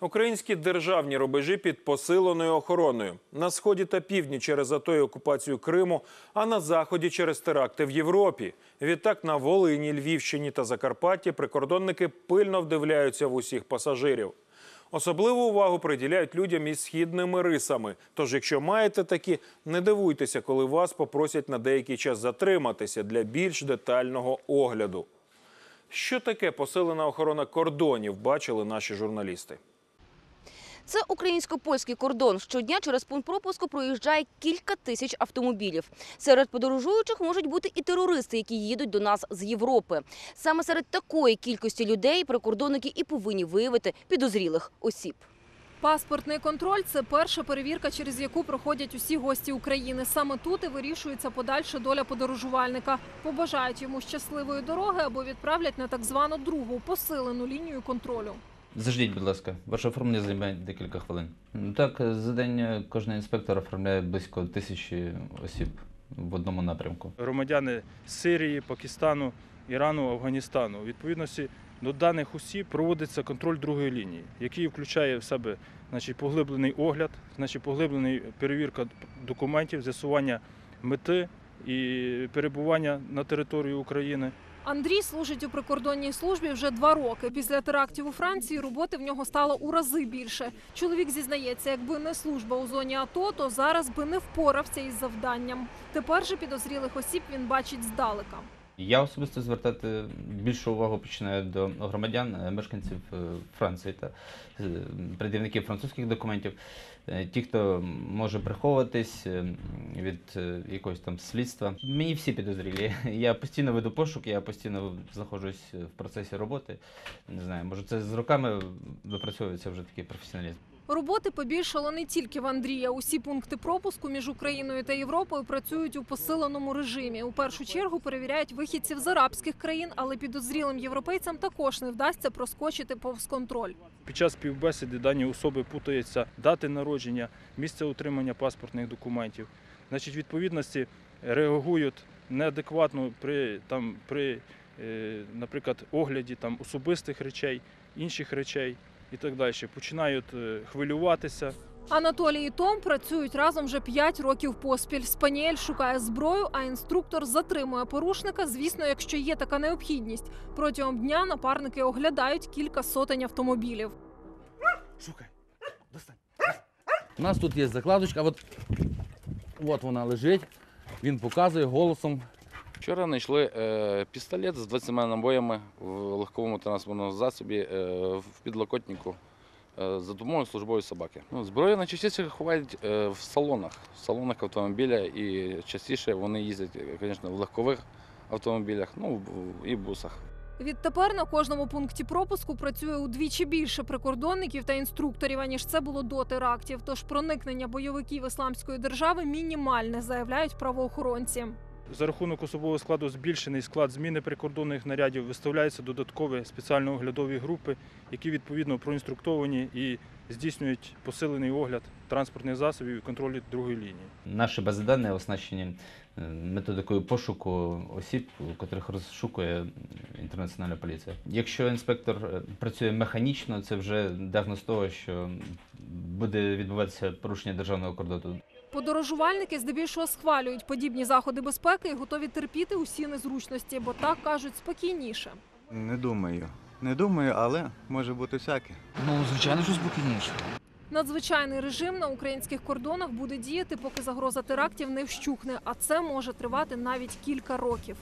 Українські державні рубежі під посиленою охороною. На сході та півдні через АТО і окупацію Криму, а на заході через теракти в Європі. Відтак на Волині, Львівщині та Закарпатті прикордонники пильно вдивляються в усіх пасажирів. Особливу увагу приділяють людям із східними рисами. Тож, якщо маєте такі, не дивуйтеся, коли вас попросять на деякий час затриматися для більш детального огляду. Що таке посилена охорона кордонів, бачили наші журналісти. Це українсько-польський кордон. Щодня через пункт пропуску проїжджає кілька тисяч автомобілів. Серед подорожуючих можуть бути і терористи, які їдуть до нас з Європи. Саме серед такої кількості людей прикордонники і повинні виявити підозрілих осіб. Паспортний контроль – це перша перевірка, через яку проходять усі гості України. Саме тут і вирішується подальша доля подорожувальника. Побажають йому щасливої дороги або відправлять на так звану другу, посилену лінію контролю. Заждіть, будь ласка. Ваше оформлення займає декілька хвилин. Так, за день кожен інспектор оформляє близько тисячі осіб в одному напрямку. Громадяни з Сирії, Пакистану, Ірану, Афганістану. У відповідності до даних осіб проводиться контроль другої лінії, який включає в себе поглиблений огляд, поглиблена перевірка документів, з'ясування мети і перебування на території України. Андрій служить у прикордонній службі вже 2 роки. Після терактів у Франції роботи в нього стало у рази більше. Чоловік зізнається, якби не служба у зоні АТО, то зараз би не впорався із завданням. Тепер же підозрілих осіб він бачить здалека. Я особисто звертати більшу увагу починаю до громадян, мешканців Франції та пред'явників французьких документів. Ті, хто може приховуватись від якогось там слідства. Мені всі підозрілі. Я постійно веду пошук, я постійно знаходжусь в процесі роботи. Не знаю, може це з роками допрацьовується вже такий професіоналізм. Роботи побільшало не тільки в Андрія. Усі пункти пропуску між Україною та Європою працюють у посиленому режимі. У першу чергу перевіряють вихідців з арабських країн, але підозрілим європейцям також не вдасться проскочити повз контроль. Під час співбесіди дані особи плутаються дати народження, місце отримання паспортних документів. Відповідності реагують неадекватно при, наприклад, огляді особистих речей, інших речей. І так далі. Починають хвилюватися. Анатолій і Том працюють разом вже 5 років поспіль. Спаніель шукає зброю, а інструктор затримує порушника, звісно, якщо є така необхідність. Протягом дня напарники оглядають кілька сотень автомобілів. Шукай. Достань. У нас тут є закладочка, от вона лежить, він показує голосом. Вчора знайшли пістолет з 20 набоями в легковому транспортному засобі в підлокотнику за допомогою службової собаки. Зброю найчастіше ховають в салонах автомобіля, і частіше вони їздять, звісно, в легкових автомобілях, і в бусах. Відтепер на кожному пункті пропуску працює удвічі більше прикордонників та інструкторів, аніж це було до терактів. Тож проникнення бойовиків Ісламської держави мінімальне, заявляють правоохоронці. За рахунок особового складу збільшений склад зміни прикордонних нарядів, виставляються додаткові спеціально-оглядові групи, які відповідно проінструктовані і здійснюють посилений огляд транспортних засобів і контроль другої лінії. Наші бази даних оснащені методикою пошуку осіб, котрих розшукує інтернаціональна поліція. Якщо інспектор працює механічно, це вже діагноз того, що буде відбуватися порушення державного кордону. Подорожувальники здебільшого схвалюють подібні заходи безпеки і готові терпіти усі незручності, бо так, кажуть, спокійніше. Не думаю, але може бути всяке. Звичайно, що спокійніше. Надзвичайний режим на українських кордонах буде діяти, поки загроза терактів не вщухне, а це може тривати навіть кілька років.